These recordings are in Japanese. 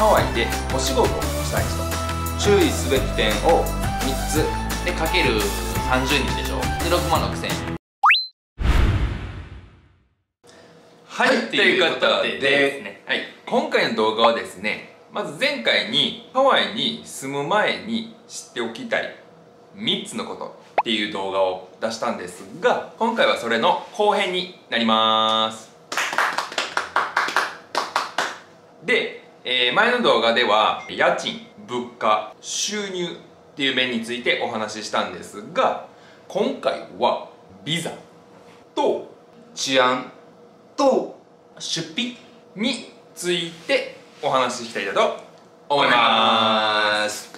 ハワイでお仕事をしたい人、注意すべき点を3つでかける30人でしょ、で6万6000円。はい、ということでですね、はい、今回の動画はですね、まず前回にハワイに住む前に知っておきたい3つのことっていう動画を出したんですが、今回はそれの後編になります。で、前の動画では家賃、物価、収入っていう面についてお話ししたんですが、今回はビザと治安と出費についてお話ししたいと思います。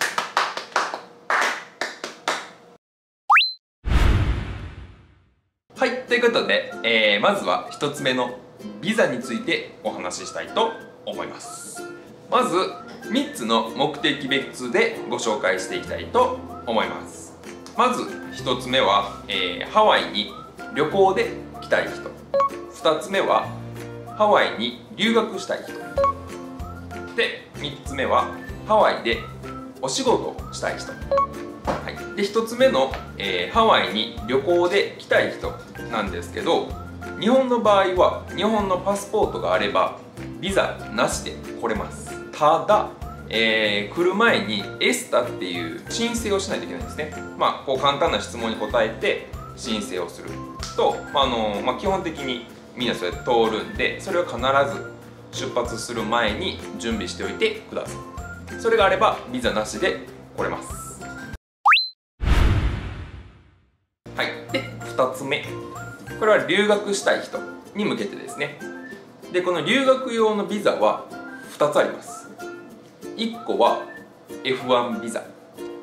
はい、ということで、まずは1つ目のビザについてお話ししたいと思います。まず3つの目的別でご紹介していきたいと思います。まず1つ目は、ハワイに旅行で来たい人。2つ目はハワイに留学したい人。で、3つ目はハワイでお仕事をしたい人。はい、で1つ目の、ハワイに旅行で来たい人なんですけど、日本の場合は日本のパスポートがあればビザなしで来れます。ただ、来る前にエスタっていう申請をしないといけないんですね。まあこう簡単な質問に答えて申請をすると、基本的にみんなそれ通るんで、それを必ず出発する前に準備しておいてください。それがあればビザなしで来れます。はい、で2つ目、これは留学したい人に向けてですね。でこの留学用のビザは2つあります。1個は F1 ビザ。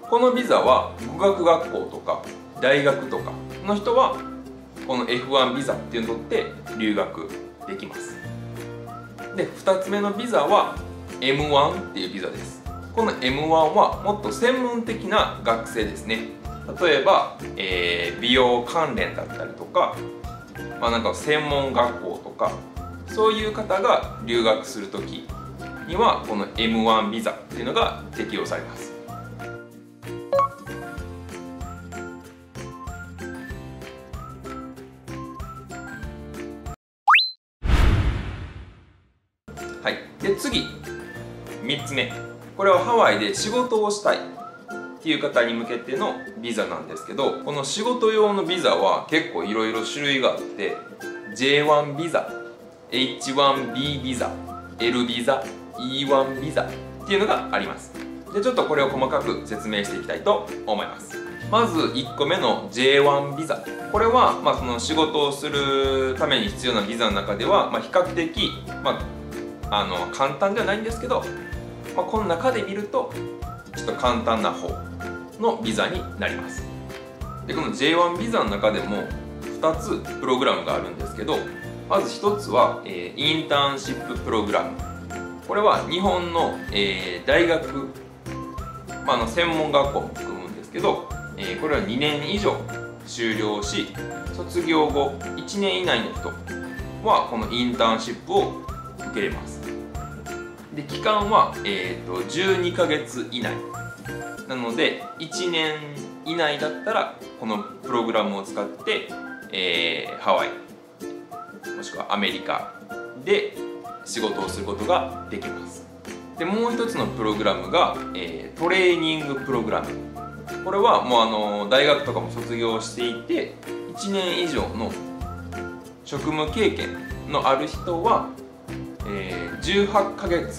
このビザは語学学校とか大学とかの人はこの F1 ビザっていうのを取って留学できます。で2つ目のビザは M1 っていうビザです。この M1 はもっと専門的な学生ですね。例えば、美容関連だったりとか、なんか専門学校とかそういう方が留学するときにはこの M1 ビザっていうのが適用されます。はい、で次3つ目、これはハワイで仕事をしたいっていう方に向けてのビザなんですけど、この仕事用のビザは結構いろいろ種類があって、 J1 ビザ、 H1B ビザ、 L ビザ、 E1 ビザっていうのがあります。でちょっとこれを細かく説明していきたいと思います。まず1個目の J1 ビザ、これは、その仕事をするために必要なビザの中では、比較的、簡単ではないんですけど、この中で見るとちょっと簡単な方のビザになります。でこの J1 ビザの中でも2つプログラムがあるんですけど、まず1つは、インターンシッププログラム。これは日本の、大学、専門学校も含むんですけど、これは2年以上修了し卒業後1年以内の人はこのインターンシップを受けれます。で期間は、12ヶ月以内なので、1年以内だったらこのプログラムを使って、ハワイもしくはアメリカで仕事をすることができます。でもう一つのプログラムが、トレーニングプログラム。これはもう大学とかも卒業していて1年以上の職務経験のある人は18ヶ月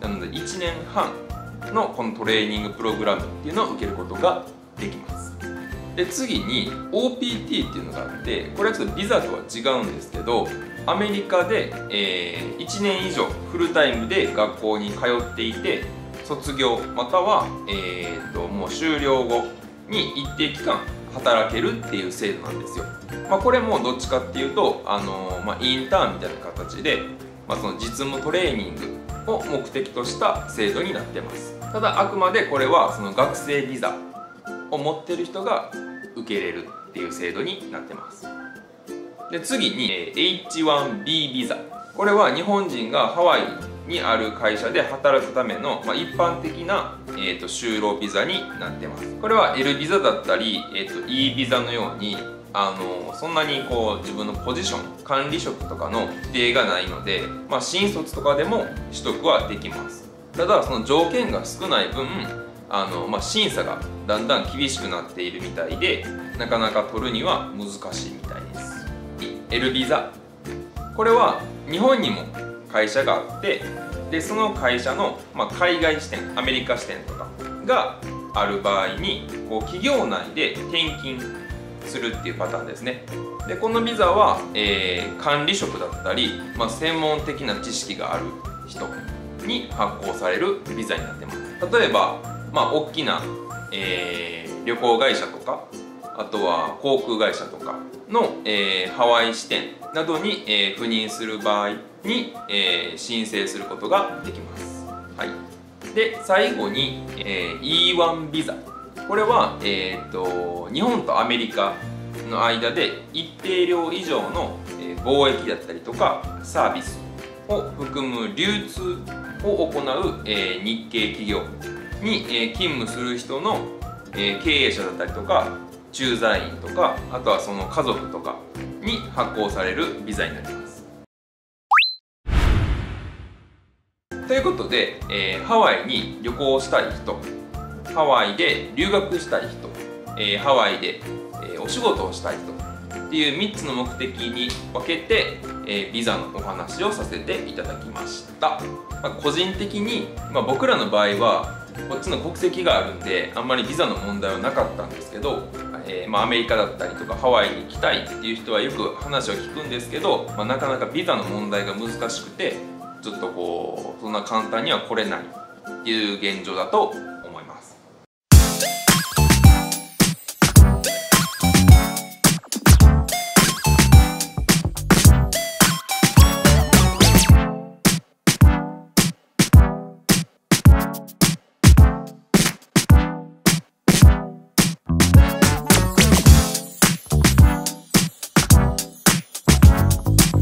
なので1年半のこのトレーニングプログラムっていうのを受けることができます。で次に OPT っていうのがあって、これはちょっとビザとは違うんですけど、アメリカで、1年以上フルタイムで学校に通っていて卒業または、もう終了後に一定期間働けるっていう制度なんですよ。これもどっちかっていうと、インターンみたいな形でその実務トレーニングを目的とした制度になってます。ただあくまでこれはその学生ビザを持ってる人が受けれるっていう制度になってます。で次に H1B ビザ、これは日本人がハワイにある会社で働くための、一般的な、就労ビザになってます。これは L ビザだったり、E ビザのようにそんなにこう自分のポジション管理職とかの規定がないので、新卒とかでも取得はできます。ただその条件が少ない分審査がだんだん厳しくなっているみたいで、なかなか取るには難しいみたいです。 L ビザ、これは日本にも会社があって、でその会社の、海外支店、アメリカ支店とかがある場合に企業内で転勤するっていうパターンですね。でこのビザは、管理職だったり、専門的な知識がある人に発行されるビザになってます。例えば、大きな、旅行会社とか、あとは航空会社とかの、ハワイ支店などに、赴任する場合に、申請することができます。はい、で最後に、E1 ビザ。これは、日本とアメリカの間で一定量以上の貿易だったりとかサービスを含む流通を行う、日系企業に、勤務する人の、経営者だったりとか駐在員とか、あとはその家族とかに発行されるビザになります。ということで、ハワイに旅行したい人、ハワイで留学したい人、ハワイで、お仕事をしたい人っていう3つの目的に分けて、ビザのお話をさせていただきました。個人的に、僕らの場合はこっちの国籍があるんであんまりビザの問題はなかったんですけど、アメリカだったりとかハワイに行きたいっていう人はよく話を聞くんですけど、なかなかビザの問題が難しくて、ちょっとそんな簡単には来れないっていう現状だと